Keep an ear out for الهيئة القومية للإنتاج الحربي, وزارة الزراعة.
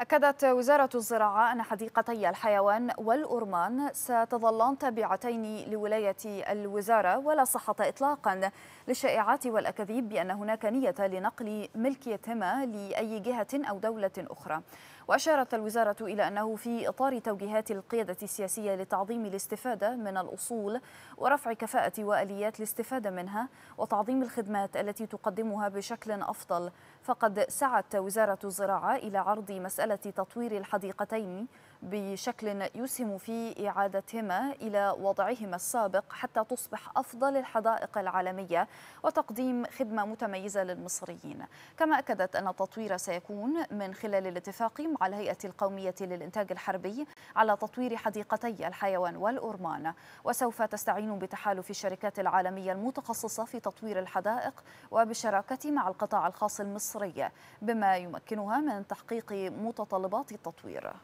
أكدت وزارة الزراعة أن حديقتي الحيوان والأرمان ستظلان تابعتين لولاية الوزارة، ولا صحة إطلاقا للشائعات والأكاذيب بأن هناك نية لنقل ملكيتهما لأي جهة أو دولة أخرى. وأشارت الوزارة إلى أنه في إطار توجيهات القيادة السياسية لتعظيم الاستفادة من الأصول ورفع كفاءة وآليات الاستفادة منها وتعظيم الخدمات التي تقدمها بشكل أفضل، فقد سعت وزارة الزراعة إلى عرض مسألة تطوير الحديقتين بشكل يسهم في إعادتهما إلى وضعهما السابق حتى تصبح أفضل الحدائق العالمية وتقديم خدمة متميزة للمصريين. كما أكدت أن التطوير سيكون من خلال الاتفاق مع الهيئة القومية للإنتاج الحربي على تطوير حديقتي الحيوان والأرمان، وسوف تستعين بتحالف الشركات العالمية المتخصصة في تطوير الحدائق وبالشراكة مع القطاع الخاص المصري بما يمكنها من تحقيق متطلبات التطوير.